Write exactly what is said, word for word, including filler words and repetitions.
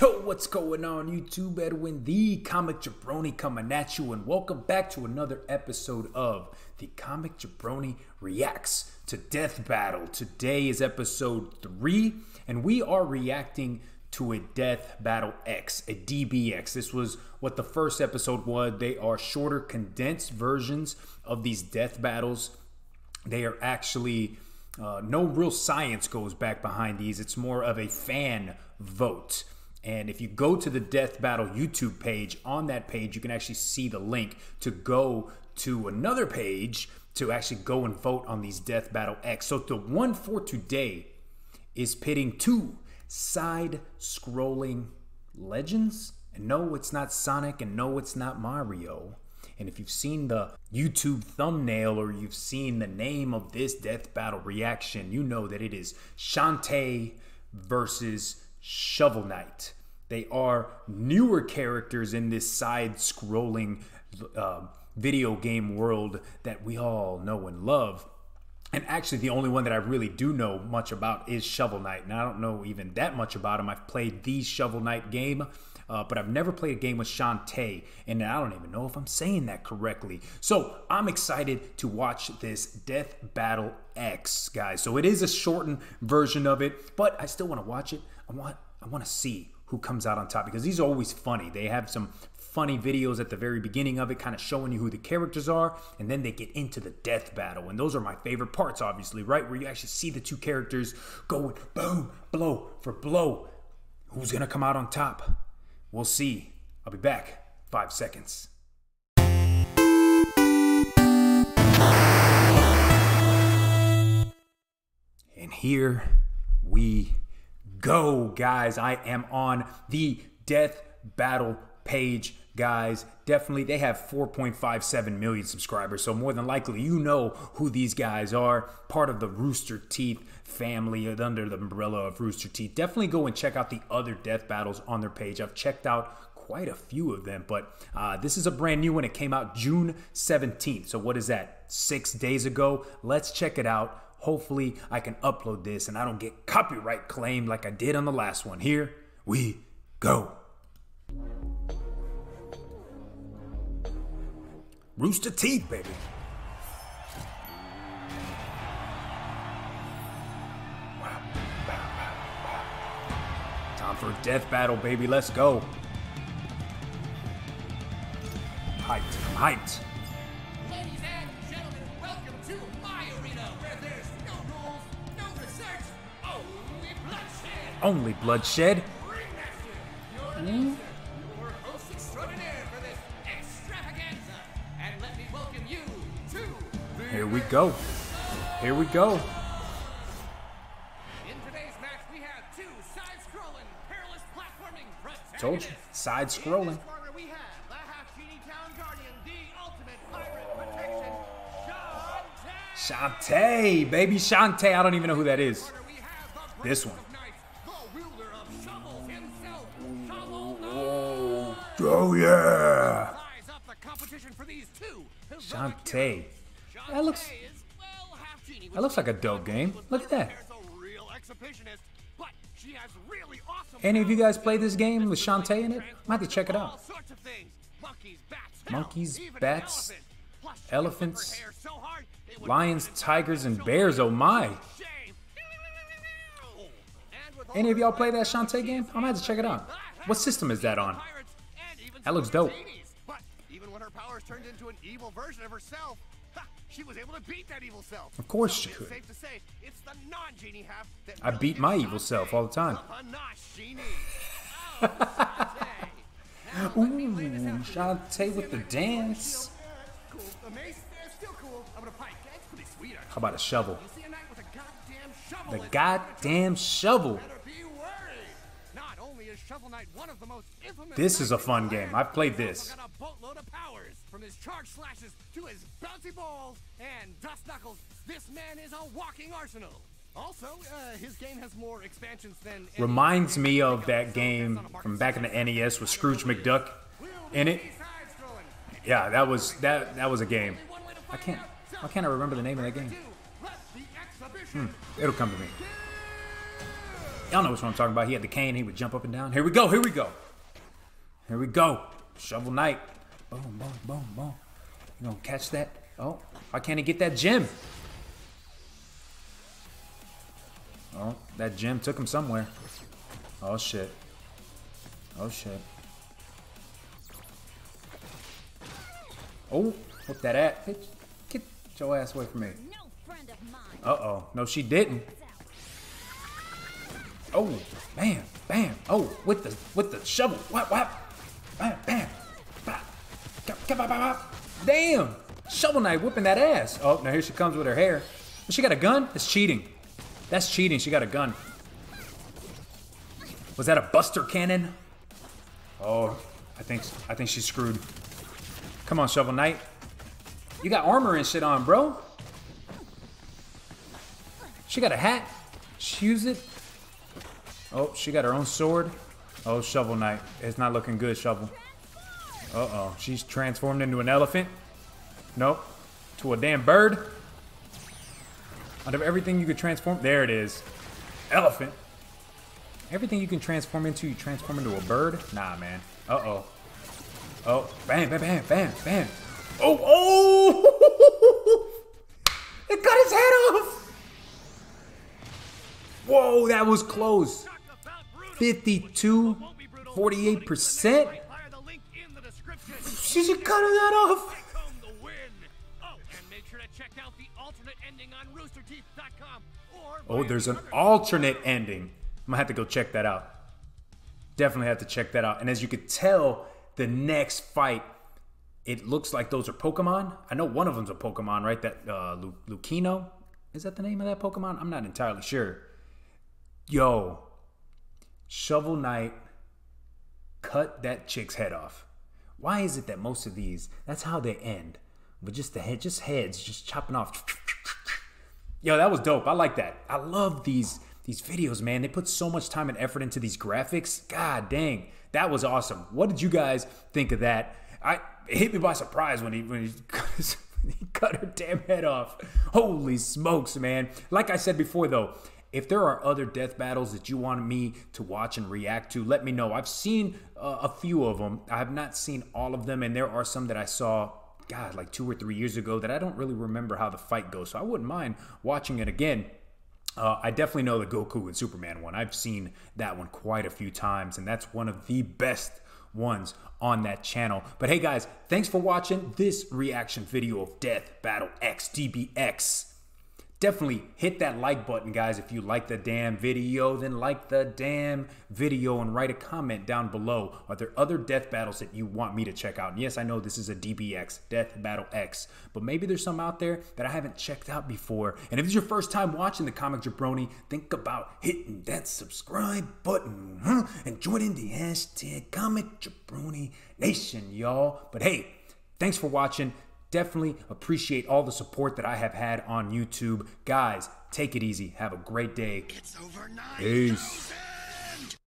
Yo, what's going on YouTube? Edwin, the Comic Jabroni, coming at you, and welcome back to another episode of the Comic Jabroni Reacts to Death Battle. Today is episode three, and we are reacting to a Death Battle X, a D B X. This was what the first episode was. They are shorter, condensed versions of these Death Battles. They are actually, uh, no real science goes back behind these. It's more of a fan vote. And if you go to the Death Battle YouTube page, on that page, you can actually see the link to go to another page to actually go and vote on these Death Battle X. So the one for today is pitting two side-scrolling legends. And no, it's not Sonic, and no, it's not Mario. And if you've seen the YouTube thumbnail or you've seen the name of this Death Battle reaction, you know that it is Shantae versus Shovel Knight. They are newer characters in this side-scrolling uh, video game world that we all know and love. And actually, the only one that I really do know much about is Shovel Knight, and I don't know even that much about him. I've played the Shovel Knight game, uh, but I've never played a game with Shantae, and I don't even know if I'm saying that correctly. So I'm excited to watch this Death Battle X, guys. So it is a shortened version of it, but I still want to watch it. I want, I want to see who comes out on top, because these are always funny. They have some funny videos at the very beginning of it, kind of showing you who the characters are, and then they get into the death battle. And those are my favorite parts, obviously, right? Where you actually see the two characters going boom, blow for blow. Who's gonna come out on top? We'll see. I'll be back. Five seconds. And here we go, guys. I am on the Death Battle page, guys. Definitely, they have four point five seven million subscribers, so more than likely you know who these guys are. Part of the Rooster Teeth family, under the umbrella of Rooster Teeth. Definitely go and check out the other Death Battles on their page. I've checked out quite a few of them, but uh, this is a brand new one. It came out June seventeenth, so what is that, six days ago? Let's check it out. Hopefully I can upload this and I don't get copyright claimed like I did on the last one. Here we go. Rooster Teeth, baby. Time for a death battle, baby. Let's go. I'm hyped. I'm hyped. Ladies and gentlemen, welcome to my arena where there's no rules, no research, only bloodshed. Only bloodshed? Mm. Here we go. Here we go. In today's match, we have two side-scrolling, perilous platforming protagonists. Told you, side-scrolling. In this corner, we have the half-genie town guardian, the ultimate pirate protection, Shantae. Shantae, baby, Shantae. I don't even know who that is. This one. Oh yeah. Shantae. That looks, that looks like a dope game. Look at that. Any of you guys play this game with Shantae in it? Might have to check it out. Monkeys, bats, elephants, lions, tigers, and bears. Oh my. Any of y'all play that Shantae game? I might have to check it out. What system is that on? That looks dope. Even when her powers turned into an evil version of herself, she was able to beat that evil self. Of course she could. Safe to say, it's the non-genie half that I beat my evil self all the time. Ooh, Shantae with the dance. How about a shovel? The goddamn shovel. This is a fun game. I've played this. From his charge slashes to his bouncy balls and dust knuckles, this man is a walking arsenal. Also, uh, his game has more expansions than... Reminds me of that game from back in the N E S with Scrooge McDuck in it. Yeah, that was that that was a game. I can't, why can't I remember the name of that game? Hmm, it'll come to me. Y'all know which one I'm talking about. He had the cane. He would jump up and down. Here we go. Here we go. Here we go. Shovel Knight. Boom, boom, boom, boom. You gonna catch that? Oh, why can't he get that gem? Oh, that gem took him somewhere. Oh, shit. Oh, shit. Oh, what that at? Bitch, get your ass away from me. Uh-oh. No, she didn't. Oh, bam, bam. Oh, with the with the shovel. Whap, whap. Bam, bam. Damn. Shovel Knight whipping that ass. Oh, now here she comes with her hair. But she got a gun? That's cheating. That's cheating. She got a gun. Was that a buster cannon? Oh, I think I think she's screwed. Come on, Shovel Knight. You got armor and shit on, bro. She got a hat. She used it. Oh, she got her own sword. Oh, Shovel Knight. It's not looking good, Shovel. Uh-oh. She's transformed into an elephant. Nope. To a damn bird. Out of everything you could transform... There it is. Elephant. Everything you can transform into, you transform into a bird? Nah, man. Uh-oh. Oh. Bam, bam, bam, bam, bam. Oh, oh! It cut his head off! Whoa, that was close. fifty-two, forty-eight percent? She should cut that off. Oh, there's an alternate ending. I'm gonna have to go check that out. Definitely have to check that out. And as you could tell, the next fight, it looks like those are Pokemon. I know one of them's a Pokemon, right? That uh, Lu Lucino. Is that the name of that Pokemon? I'm not entirely sure. Yo, Shovel Knight cut that chick's head off. Why is it that most of these, that's how they end? But just the head, just heads, just chopping off. Yo, that was dope. I like that. I love these these videos, man. They put so much time and effort into these graphics. God dang, that was awesome. What did you guys think of that? I it hit me by surprise when he when he cut, his, when he cut her damn head off. Holy smokes, man! Like I said before, though. If there are other death battles that you want me to watch and react to, let me know. I've seen uh, a few of them. I have not seen all of them, and there are some that I saw, God, like two or three years ago that I don't really remember how the fight goes, so I wouldn't mind watching it again. Uh, I definitely know the Goku and Superman one. I've seen that one quite a few times, and that's one of the best ones on that channel. But hey, guys, thanks for watching this reaction video of Death Battle X D B X. Definitely hit that like button, guys. If you like the damn video, then like the damn video and write a comment down below. Are there other death battles that you want me to check out? And yes, I know this is a D B X, Death Battle X, but maybe there's some out there that I haven't checked out before. And if it's your first time watching the Comic Jabroni, think about hitting that subscribe button, huh? And joining the hashtag Comic Jabroni Nation, y'all. But hey, thanks for watching. Definitely appreciate all the support that I have had on YouTube. Guys, take it easy. Have a great day. It's over nine. Peace.